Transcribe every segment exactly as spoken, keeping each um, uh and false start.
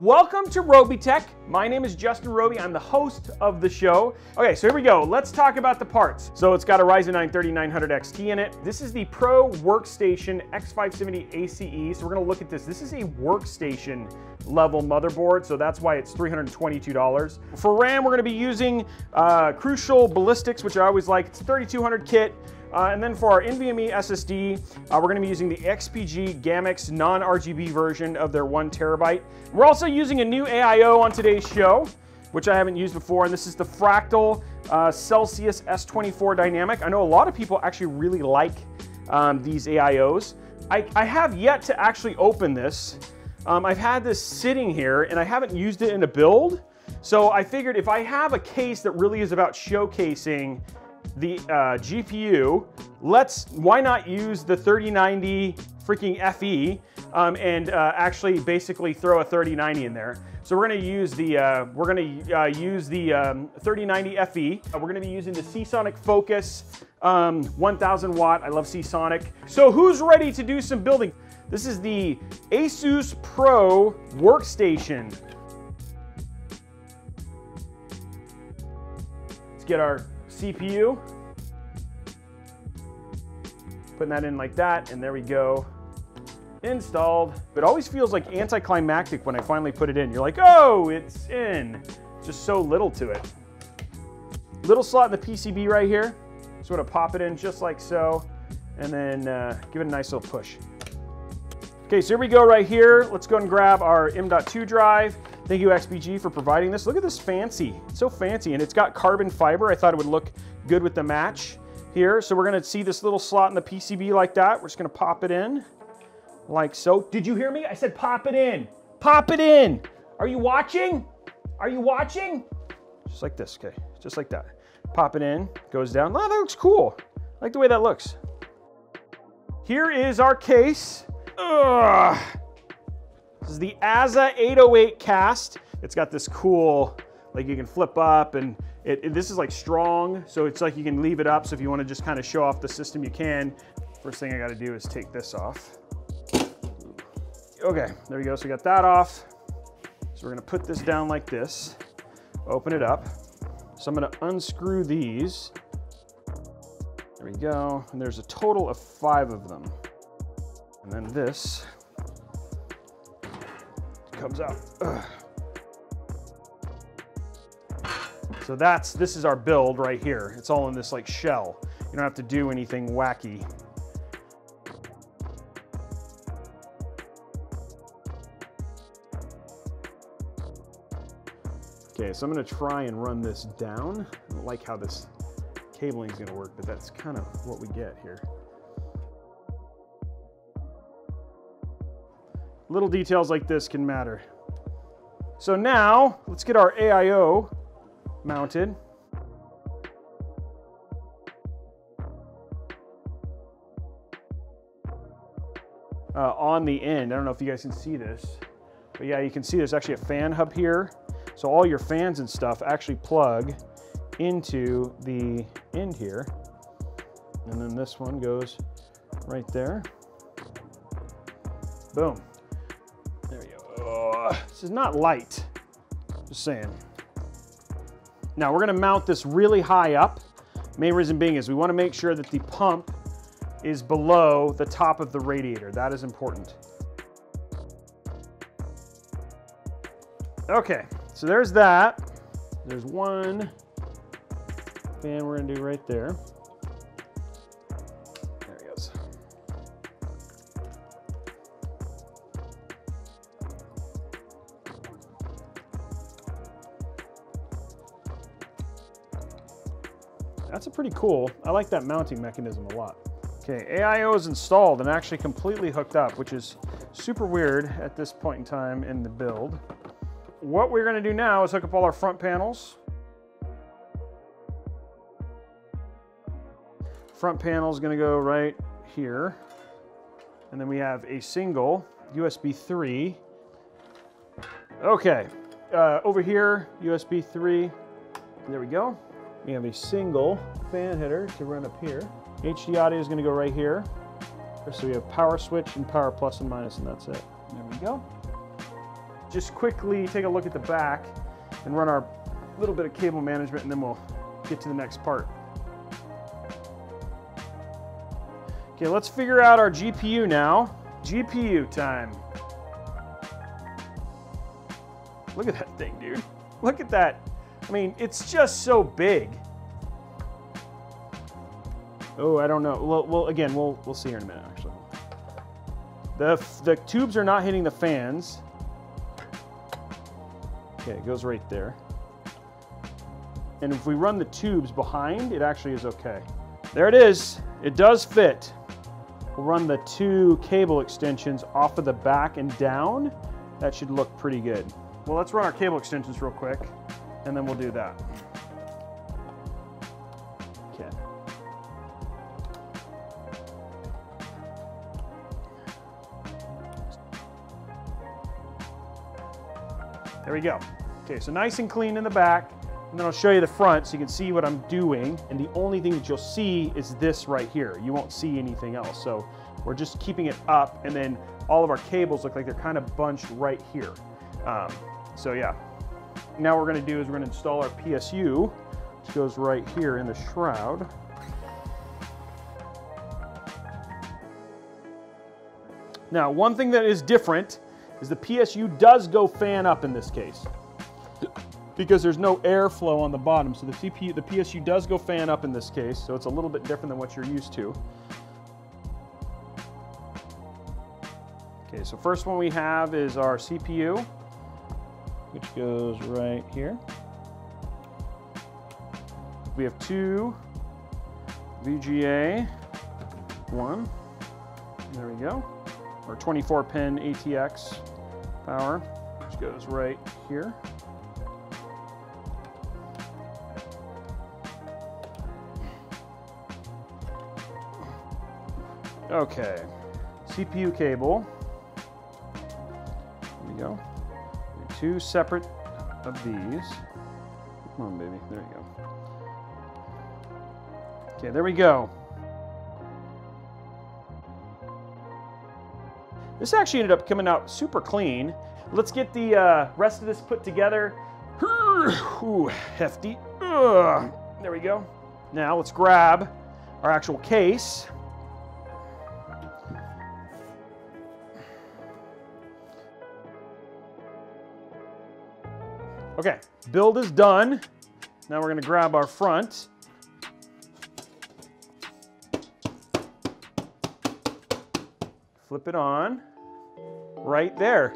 Welcome to Robeytech. My name is Justin Robey. I'm the host of the show. Okay, so here we go. Let's talk about the parts. So it's got a Ryzen nine thirty-nine hundred X T in it. This is the Pro Workstation X five seventy A C E. So we're gonna look at this. This is a workstation level motherboard, so that's why it's three hundred twenty-two dollars. For RAM, we're gonna be using uh, Crucial Ballistix, which I always like. It's a thirty-two hundred kit. Uh, and then for our NVMe S S D, uh, we're gonna be using the X P G GAMMIX non-R G B version of their one terabyte. We're also using a new A I O on today's show, which I haven't used before, and this is the Fractal uh, Celsius S twenty-four Dynamic. I know a lot of people actually really like um, these A I Os. I, I have yet to actually open this. Um, I've had this sitting here, and I haven't used it in a build. So I figured if I have a case that really is about showcasing the uh, G P U, let's, why not use the thirty ninety freaking F E um, and uh, actually basically throw a thirty ninety in there. So we're gonna use the, uh, we're gonna uh, use the um, thirty ninety F E. Uh, we're gonna be using the Seasonic FOCUS um, one thousand watt, I love Seasonic. So who's ready to do some building? This is the ASUS Pro Workstation. Let's get our C P U, putting that in like that, and there we go, installed. It always feels like anticlimactic when I finally put it in. You're like, oh, it's in. Just so little to it. Little slot in the P C B right here. So I'm gonna pop it in just like so, and then uh, give it a nice little push. Okay, so here we go right here. Let's go and grab our M dot two drive. Thank you, X P G, for providing this. Look at this fancy, it's so fancy. And it's got carbon fiber. I thought it would look good with the match here. So we're gonna see this little slot in the P C B like that. We're just gonna pop it in, like so. Did you hear me? I said pop it in, pop it in. Are you watching? Are you watching? Just like this, okay, just like that. Pop it in, goes down. Oh, that looks cool. I like the way that looks. Here is our case. Ugh. This is the Azza eight oh eight cast. It's got this cool, like you can flip up, and it, it, this is like strong, so it's like you can leave it up, so if you wanna just kinda show off the system, you can. First thing I gotta do is take this off. Okay, there we go, so we got that off. So we're gonna put this down like this, open it up. So I'm gonna unscrew these. There we go, and there's a total of five of them. And then this comes out. Ugh. So that's, this is our build right here. It's all in this like shell. You don't have to do anything wacky. Okay, so I'm gonna try and run this down. I don't like how this cabling is gonna work, but that's kind of what we get here. Little details like this can matter. So now, let's get our A I O mounted. Uh, on the end, I don't know if you guys can see this, but yeah, you can see there's actually a fan hub here. So all your fans and stuff actually plug into the end here. And then this one goes right there. Boom. This is not light, just saying. Now we're gonna mount this really high up. Main reason being is we wanna make sure that the pump is below the top of the radiator. That is important. Okay, so there's that. There's one fan we're gonna do right there. There he goes. That's a pretty cool, I like that mounting mechanism a lot. Okay, A I O is installed and actually completely hooked up, which is super weird at this point in time in the build. What we're gonna do now is hook up all our front panels. Front panel's gonna go right here. And then we have a single U S B three. Okay, uh, over here, U S B three, there we go. We have a single fan header to run up here. H D audio is gonna go right here. So we have power switch and power plus and minus, and that's it. There we go. just quickly take a look at the back and run our little bit of cable management, and then we'll get to the next part. Okay, let's figure out our G P U now. G P U time. Look at that thing, dude. Look at that. I mean, it's just so big. Oh, I don't know. Well, well again, we'll, we'll see here in a minute, actually. The, the tubes are not hitting the fans. Okay, it goes right there. And if we run the tubes behind, it actually is okay. There it is. It does fit. We'll run the two cable extensions off of the back and down. That should look pretty good. Well, let's run our cable extensions real quick, and then we'll do that. Okay. There we go. Okay, so nice and clean in the back, and then I'll show you the front so you can see what I'm doing, and the only thing that you'll see is this right here. You won't see anything else, so we're just keeping it up, and then all of our cables look like they're kind of bunched right here. Um, so yeah, now what we're going to do is we're going to install our P S U, which goes right here in the shroud. Now, one thing that is different is the P S U does go fan up in this case, because there's no airflow on the bottom. So the C P U, the P S U does go fan up in this case, so it's a little bit different than what you're used to. Okay, so first one we have is our C P U, which goes right here. We have two V G A, one, there we go, or twenty-four pin A T X power, which goes right here. Okay, C P U cable, there we go. Two separate of these. Come on, baby. There you go. Okay, there we go. This actually ended up coming out super clean. Let's get the uh, rest of this put together. Ooh, hefty. Ugh. There we go. Now let's grab our actual case. Okay, build is done. Now we're gonna grab our front. Flip it on, right there.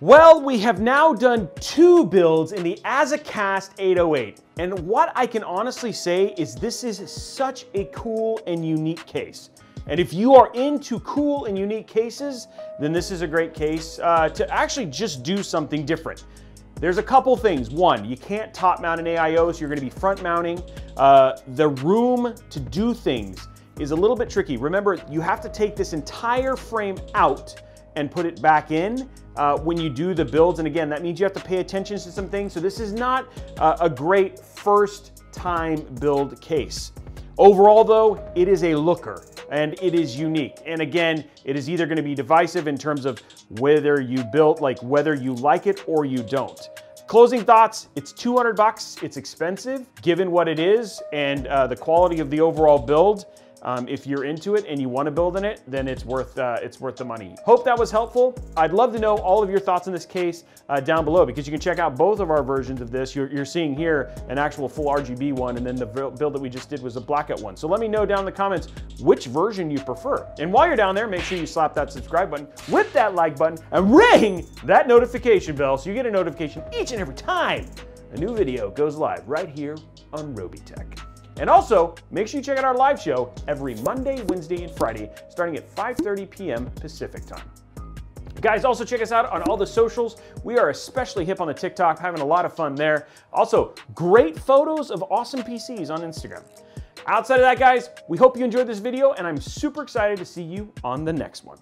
Well, we have now done two builds in the Azza Cast eight oh eight, and what I can honestly say is this is such a cool and unique case. And if you are into cool and unique cases, then this is a great case uh, to actually just do something different. There's a couple things. One, you can't top mount an A I O, so you're gonna be front mounting. Uh, the room to do things is a little bit tricky. Remember, you have to take this entire frame out and put it back in uh, when you do the builds. And again, that means you have to pay attention to some things. So this is not uh, a great first time build case. Overall though, it is a looker and it is unique. And again, it is either gonna be divisive in terms of whether you built, like whether you like it or you don't. Closing thoughts, it's two hundred bucks. It's expensive given what it is and uh, the quality of the overall build. Um, if you're into it and you want to build in it, then it's worth uh, it's worth the money. Hope that was helpful. I'd love to know all of your thoughts on this case uh, down below, because you can check out both of our versions of this. You're, you're seeing here an actual full R G B one, and then the build that we just did was a blackout one. So let me know down in the comments which version you prefer. And while you're down there, make sure you slap that subscribe button, whip that like button, and ring that notification bell so you get a notification each and every time a new video goes live right here on Robeytech. And also, make sure you check out our live show every Monday, Wednesday, and Friday, starting at five thirty p m Pacific time. Guys, also check us out on all the socials. We are especially hip on the TikTok, having a lot of fun there. Also, great photos of awesome P Cs on Instagram. Outside of that, guys, we hope you enjoyed this video, and I'm super excited to see you on the next one.